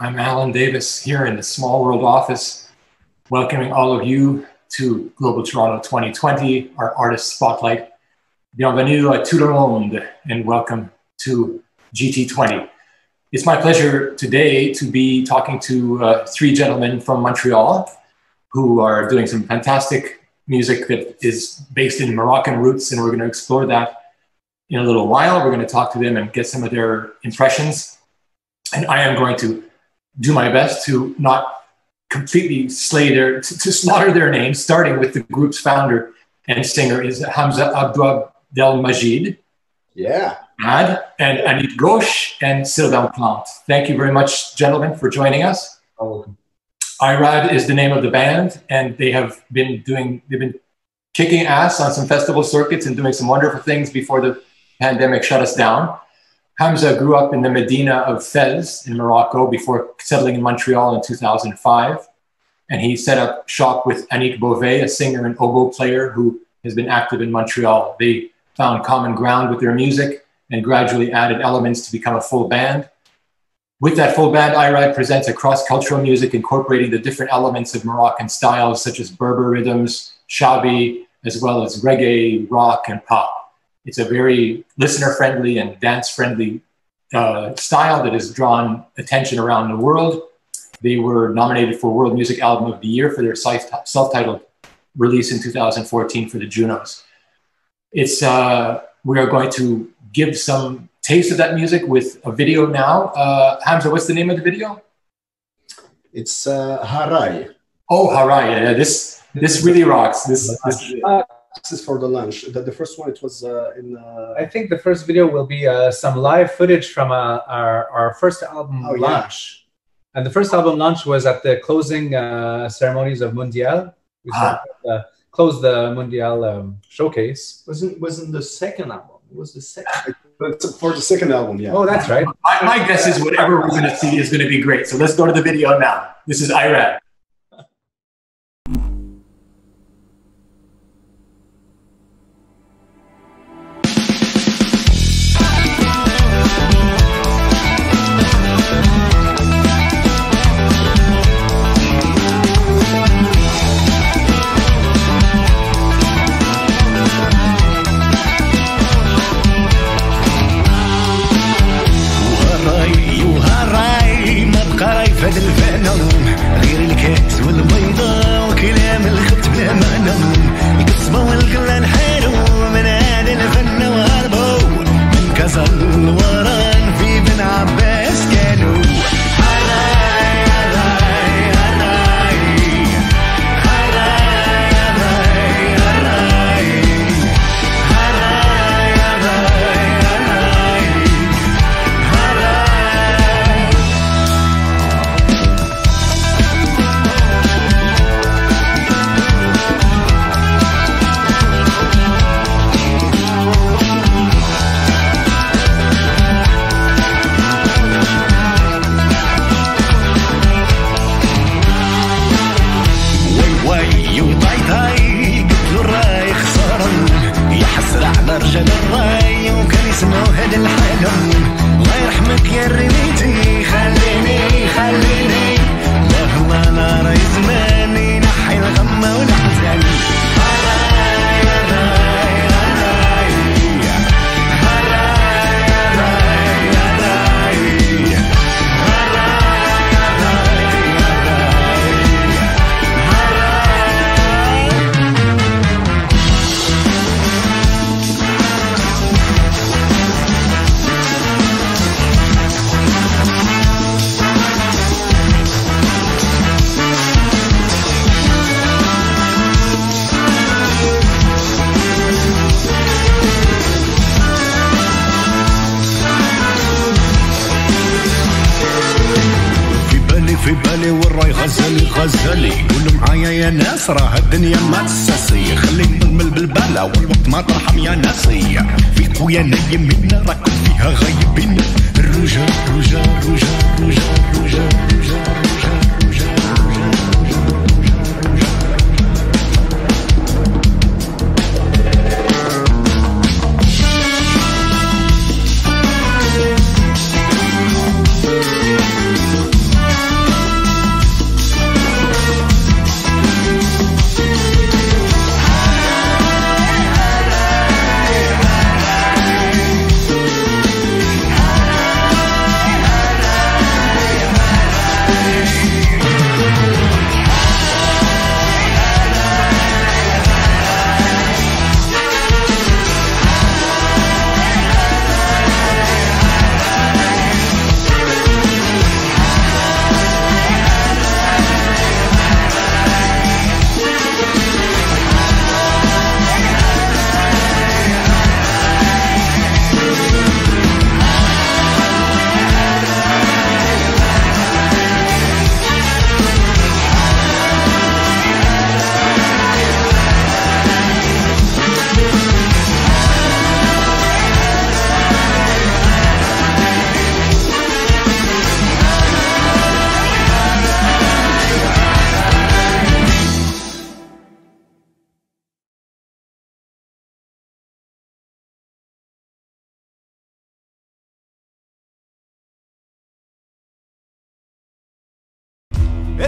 I'm Alan Davis here in the Small World office, welcoming all of you to Global Toronto 2020, our artist spotlight. Bienvenue à tout le monde, and welcome to GT20. It's my pleasure today to be talking to three gentlemen from Montreal who are doing some fantastic music that is based in Moroccan roots, and we're going to explore that in a little while. We're going to talk to them and get some of their impressions, and I am going to do my best to not completely slaughter their names, starting with the group's founder and singer is Hamza Abdel-Majid. Yeah. And Anik Ghosh and Sylvain Plant. Thank you very much, gentlemen, for joining us. Oh. Ayrad is the name of the band, and they have been kicking ass on some festival circuits and doing some wonderful things before the pandemic shut us down. Hamza grew up in the Medina of Fez in Morocco before settling in Montreal in 2005. And he set up shop with Anik Beauvais, a singer and oboe player who has been active in Montreal. They found common ground with their music and gradually added elements to become a full band. With that full band, Ayrad presents a cross-cultural music incorporating the different elements of Moroccan styles such as Berber rhythms, chaabi, as well as reggae, rock, and pop. It's a very listener-friendly and dance-friendly style that has drawn attention around the world. They were nominated for World Music Album of the Year for their self-titled release in 2014 for the Junos. We are going to give some taste of that music with a video now. Hamza, what's the name of the video? It's Harai. Oh, Harai. Yeah, this really rocks. This is for the lunch. The first one, it was I think the first video will be some live footage from our first album launch. Yeah. And the first album launch was at the closing ceremonies of Mundial. We closed the Mundial showcase. Wasn't the second album? It was the second. For the second album, yeah. Oh, that's right. My guess is whatever we're going to see is going to be great. So let's go to the video now. This is Ayrad.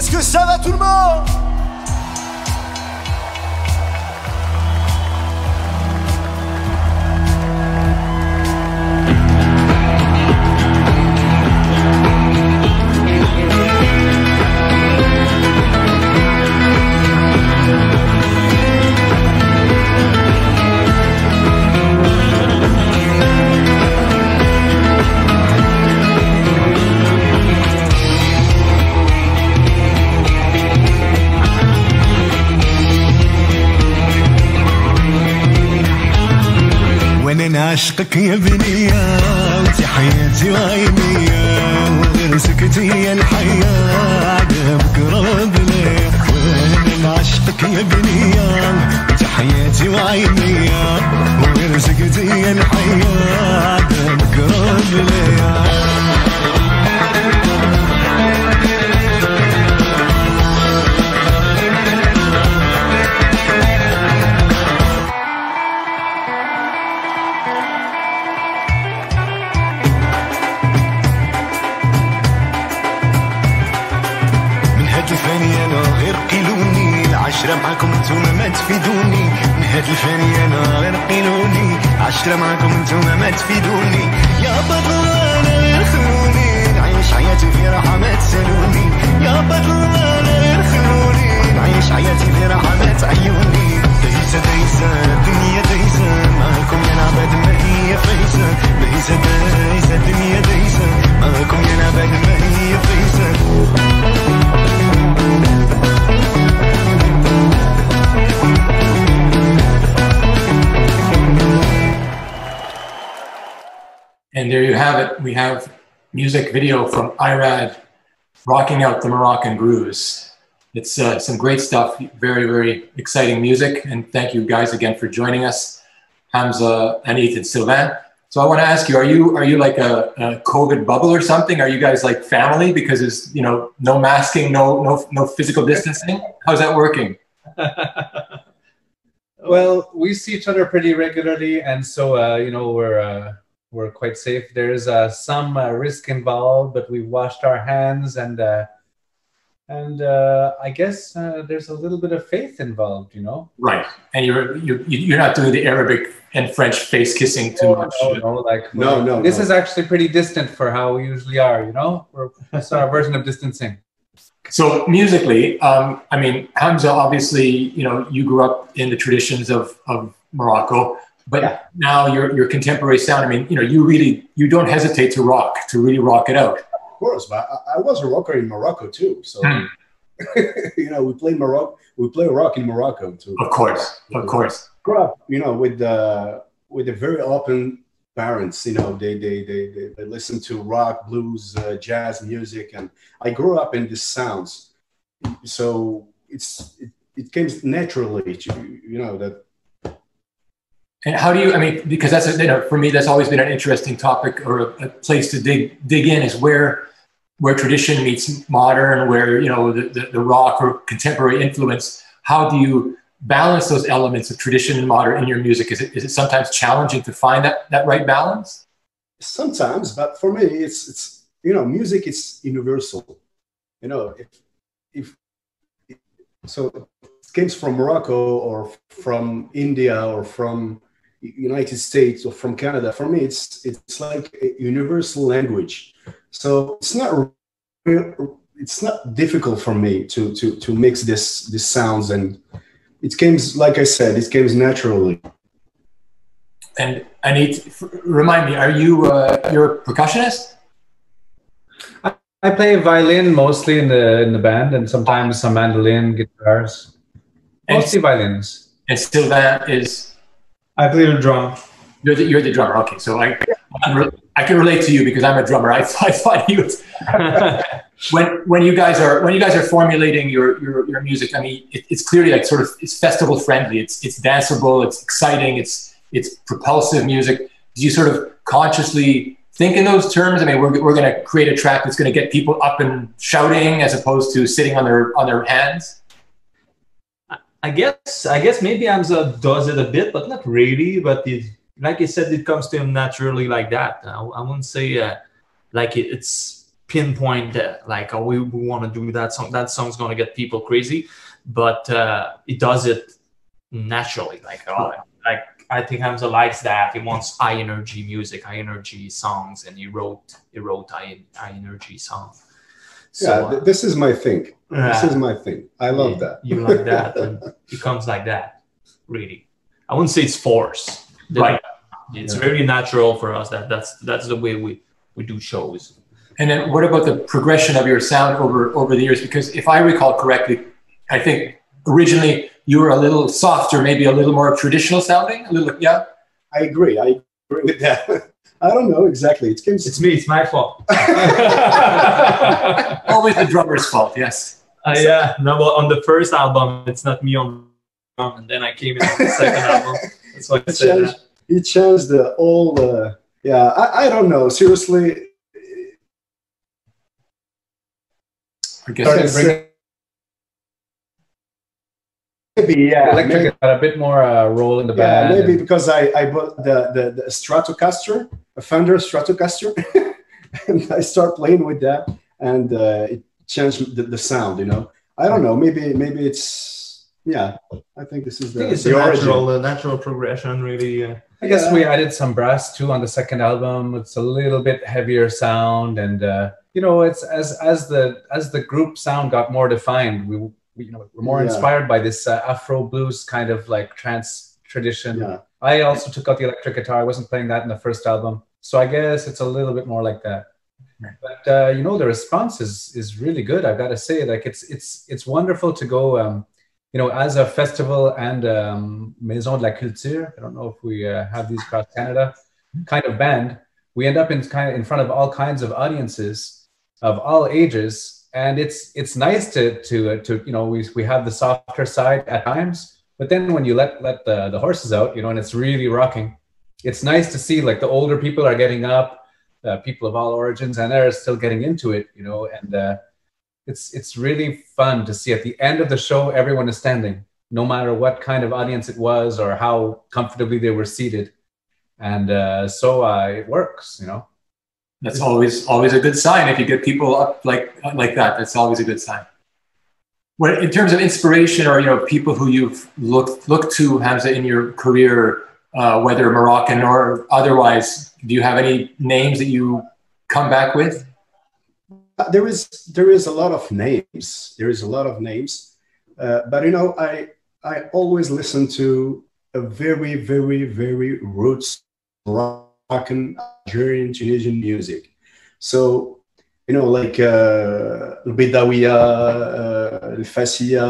Est-ce que ça va tout le monde? عشقك يا بنية وانت حياتي وعينية وغير سكتي يا الحياة عجبك رب ليا وانا من عشقك يا بنية وانت حياتي وعينية وغير سكتي يا الحياة عجبك رب ليا عشرة معاكم انتوما ما تفيدوني من هاد الفاني انا غير قيلوني عشرة معاكم انتوما ما تفيدوني يا بطل انا غير خلوني نعيش حياتي في راحة ما تسالوني يا بطل انا غير خلوني نعيش حياتي في راحة ما تعيوني دايسة دايسة الدنيا دايسة معاكم يا العباد ما هي فايسة دايسة دايسة الدنيا دايسة معاكم يا العباد ما هي فايسة And there you have it. We have music video from Ayrad rocking out the Moroccan grooves. It's some great stuff, very, very exciting music. And thank you guys again for joining us, Hamza, Anik, and Sylvain. So I want to ask you, are you like a COVID bubble or something? Are you guys like family because there's, you know, no masking, no physical distancing? How's that working? Well, we see each other pretty regularly, and so you know, we're quite safe. There's some risk involved, but we washed our hands, and I guess there's a little bit of faith involved, you know. Right, and you're not doing the Arabic and French face kissing too much. No, like no. This is actually pretty distant for how we usually are, you know. That's our version of distancing. So musically, I mean, Hamza, obviously, you know, you grew up in the traditions of Morocco. But yeah. Now your contemporary sound, I mean, you know, you don't hesitate to really rock it out. Of course, but I was a rocker in Morocco too. So you know, we play rock in Morocco too. Of course, of course. Grew up, you know, with the very open parents. You know, they listen to rock, blues, jazz music, and I grew up in these sounds. So it came naturally to, you know, that. And how do you, I mean, because that's, you know, for me, that's always been an interesting topic or a place to dig in is where tradition meets modern, where, you know, the rock or contemporary influence, how do you balance those elements of tradition and modern in your music? Is it sometimes challenging to find that right balance? Sometimes, but for me, it's you know, music is universal. You know, if so it comes from Morocco or from India or from United States or from Canada, for me it's like a universal language, so it's not difficult for me to mix these sounds, and it comes, like I said, it comes naturally. And remind me, are you you're a percussionist? I play violin mostly in the band, and sometimes some mandolin, guitars, mostly violins. And Sylvain is. I play the drum. You're the drummer. Okay, so I can relate to you because I'm a drummer. I thought you was when you guys are formulating your music. I mean, it's clearly like sort of it's festival friendly. It's danceable. It's exciting. It's propulsive music. Do you sort of consciously think in those terms? I mean, we're going to create a track that's going to get people up and shouting as opposed to sitting on their hands. I guess maybe Hamza does it a bit, but not really. But it, like I said, it comes to him naturally like that. I wouldn't say like it's pinpoint like, oh, we want to do that song. That song's going to get people crazy, but it does it naturally. Like, oh, like I think Hamza likes that. He wants high energy music, high energy songs, and he wrote high energy songs. So, yeah, this is my thing. This is my thing. I love that. You like that, and it comes like that. Really, I wouldn't say it's forced. Right. It's very natural for us. That's the way we do shows. And then what about the progression of your sound over the years? Because if I recall correctly, I think originally you were a little softer, maybe a little more traditional sounding, a little, yeah? I agree with that. I don't know exactly. It's me, it's my fault. Always the drummer's fault, yes. Yeah, no, but on the first album, it's not me on the album, and then I came in on the second album. That's why I said that. It changed the whole, yeah, I don't know, seriously. Electric had a bit more roll in the band. Maybe because I bought the Stratocaster, a Fender Stratocaster, and I start playing with that, and it changed the sound. You know, I don't know. Maybe it's I think this is the natural progression, really. I guess we added some brass too on the second album. It's a little bit heavier sound, and you know, it's as the group sound got more defined, we you know, were more inspired by this Afro blues kind of like trance tradition. I also took out the electric guitar. I wasn't playing that in the first album, so I guess it's a little bit more like that. But you know, the response is really good. I've got to say, like it's wonderful to go. You know, as a festival and Maison de la Culture, I don't know if we have these across Canada, kind of band, we end up in front of all kinds of audiences of all ages, and it's nice to you know, we have the softer side at times, but then when you let the horses out, you know, and it's really rocking, it's nice to see like the older people are getting up, people of all origins, and they're still getting into it, you know, and it's really fun to see at the end of the show, everyone is standing, no matter what kind of audience it was or how comfortably they were seated. And so it works, you know. That's always a good sign. If you get people up like that, that's always a good sign. Well, in terms of inspiration or, you know, people who you've looked to, Hamza, in your career, whether Moroccan or otherwise, do you have any names that you come back with? There is a lot of names. But you know, I always listen to a very, very, very roots Moroccan, Algerian, Tunisian music. So, you know, like Al Bidawiya, Al Fasiya,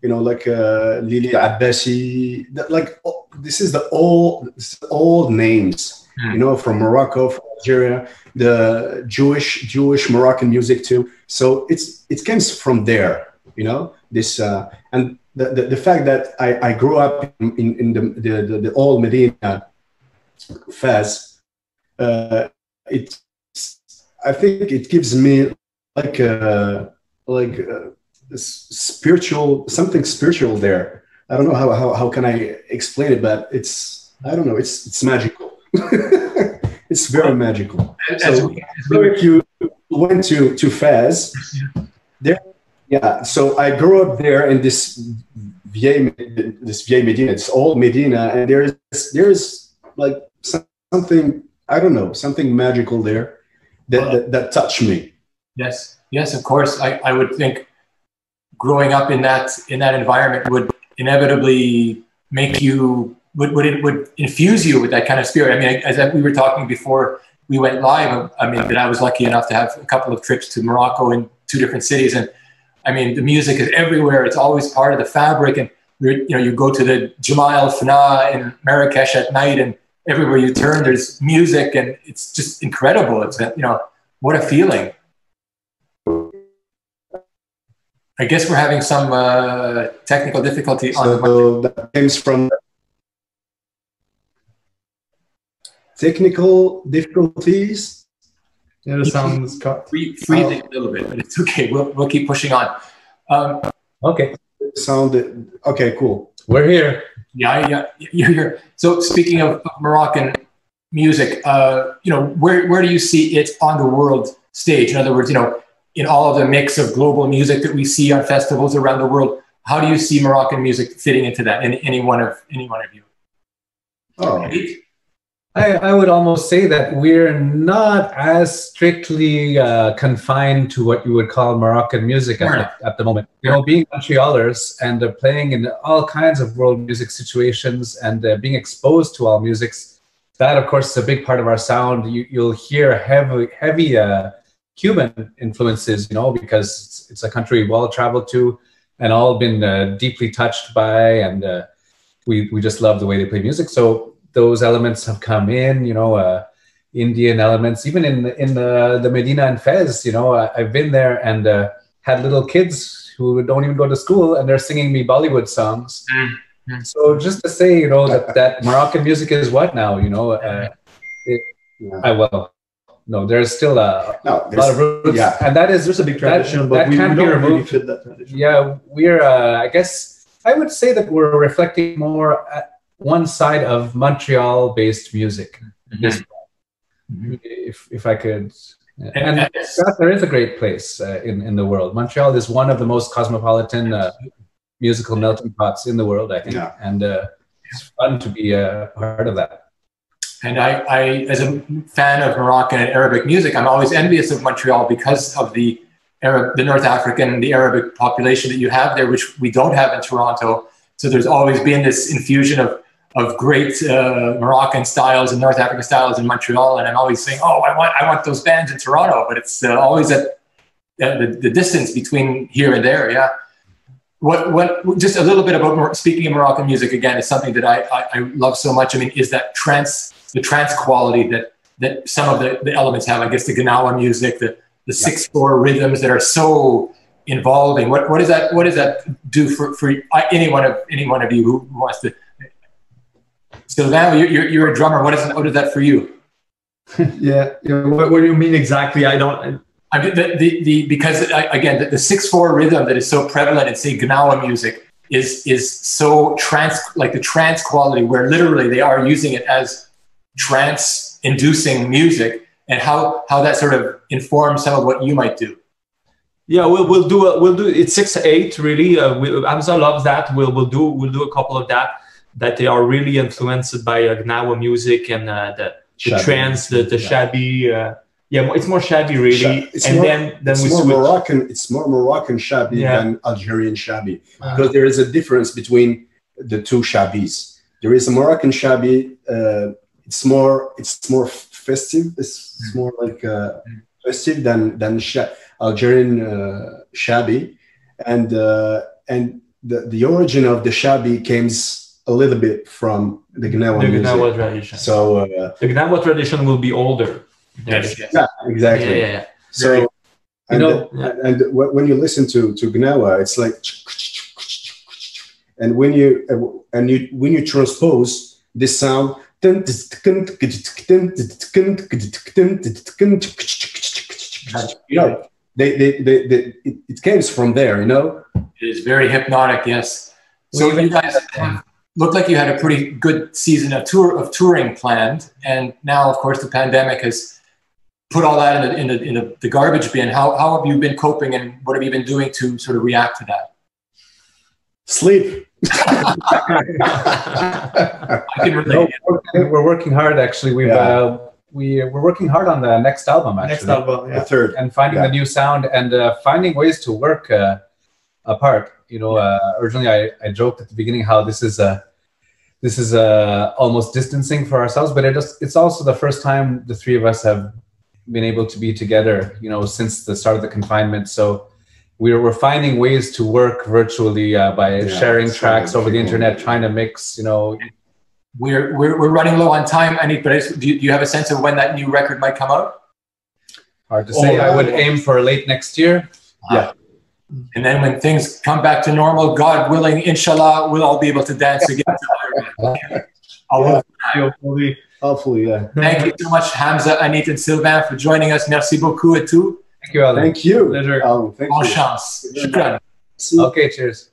you know, like Lili Abbasi. Like, oh, this is the old names, you know, from Morocco, from Algeria, the Jewish Moroccan music too. So it comes from there, you know, this and the fact that I grew up in the old Medina, Fez, I think it gives me like a spiritual, something spiritual there. I don't know how can I explain it, but it's magical. It's very magical. So if you went to Fez, there. Yeah, so I grew up there in this vieille Medina, it's old Medina, and there is like something, I don't know, something magical there that touched me. Yes, of course. I would think growing up in that environment would inevitably make you would infuse you with that kind of spirit. I mean, as we were talking before we went live, I mean, that I was lucky enough to have a couple of trips to Morocco in 2 different cities, and I mean, the music is everywhere. It's always part of the fabric. And, you know, you go to the Jemaa el Fnaa in Marrakesh at night, and everywhere you turn, there's music, and it's just incredible. It's, you know, what a feeling. I guess we're having some technical difficulty. So that comes from technical difficulties. Yeah, the sound is freezing a little bit, but it's okay. We'll keep pushing on. Okay. Okay, cool. We're here. Yeah, you're here. So speaking of Moroccan music, you know, where do you see it on the world stage? In other words, you know, in all of the mix of global music that we see on festivals around the world, how do you see Moroccan music fitting into that? Any one of you? Oh, I would almost say that we're not as strictly confined to what you would call Moroccan music at the moment. You know, being Montrealers and playing in all kinds of world music situations and being exposed to all musics, that of course is a big part of our sound. You'll hear heavy Cuban influences, you know, because it's a country well traveled to and all been deeply touched by, and we just love the way they play music. So those elements have come in, you know, Indian elements, even in the Medina and Fez, you know, I've been there and had little kids who don't even go to school and they're singing me Bollywood songs. Mm-hmm. So just to say, you know, that Moroccan music is what now, you know, there's still a lot of roots. Yeah. And that is just a big tradition, but we can't be removed. Really that tradition. Yeah, we're, I guess, I would say that we're reflecting more at one side of Montreal-based music. Mm-hmm. If I could. And there is a great place in the world. Montreal is one of the most cosmopolitan musical melting pots in the world, I think. Yeah. And it's fun to be a part of that. And I, as a fan of Moroccan and Arabic music, I'm always envious of Montreal because of the North African, the Arabic population that you have there, which we don't have in Toronto. So there's always been this infusion of great Moroccan styles and North African styles in Montreal. And I'm always saying, oh, I want those bands in Toronto, but it's always at the distance between here and there, yeah. What just a little bit about speaking of Moroccan music again is something that I love so much. I mean, is that trance quality that some of the elements have. I guess the Gnawa music, the 6/4 rhythms that are so involving. What does that do for any one of you who wants to? Sylvain, you're a drummer. What is that for you? Yeah. What do you mean exactly? I mean, because the 6/4 rhythm that is so prevalent in, say, Gnawa music is so trance, like the trance quality, where literally they are using it as trance-inducing music, and how that sort of informs some of what you might do. Yeah, we'll do it's 6/8 really. Hamza loves that. We'll do a couple of that they are really influenced by Gnawa music and the trance, the chaabi. Yeah, it's more chaabi really, It's more Moroccan chaabi than Algerian chaabi, because there is a difference between the two chaabis. There is a Moroccan chaabi. It's more festive. It's more like festive than Algerian chaabi, and the origin of the chaabi comes a little bit from the Gnawa music. Gnawa tradition. So the Gnawa tradition will be older. Yes. Yeah, exactly. Yeah. So, and when you listen to Gnawa, it's like, and when you transpose this sound, you know, it comes from there. You know, it is very hypnotic. Yes. So you guys looked like you had a pretty good season of touring planned, and now, of course, the pandemic has put all that in the garbage bin. How have you been coping, and what have you been doing to sort of react to that? Sleep. I can relate. No, we're working hard, actually. We're working hard on the next album, actually. Next album, the third, and finding the new sound and finding ways to work apart. You know, originally I joked at the beginning how this is almost distancing for ourselves, but it's also the first time the three of us have been able to be together, you know, since the start of the confinement. So we're finding ways to work virtually by sharing tracks over the internet, trying to mix, you know. We're running low on time, Anik, but do you have a sense of when that new record might come out? Hard to say. I would aim for late next year. Yeah. And then when things come back to normal, God willing, inshallah, we'll all be able to dance again. Hopefully, yeah. Thank you so much, Hamza, Anik, and Sylvain, for joining us. Merci beaucoup et tout. Thank you, Alan. Thank you. Pleasure. Thank you. Bonne chance. Shukran. Okay, cheers.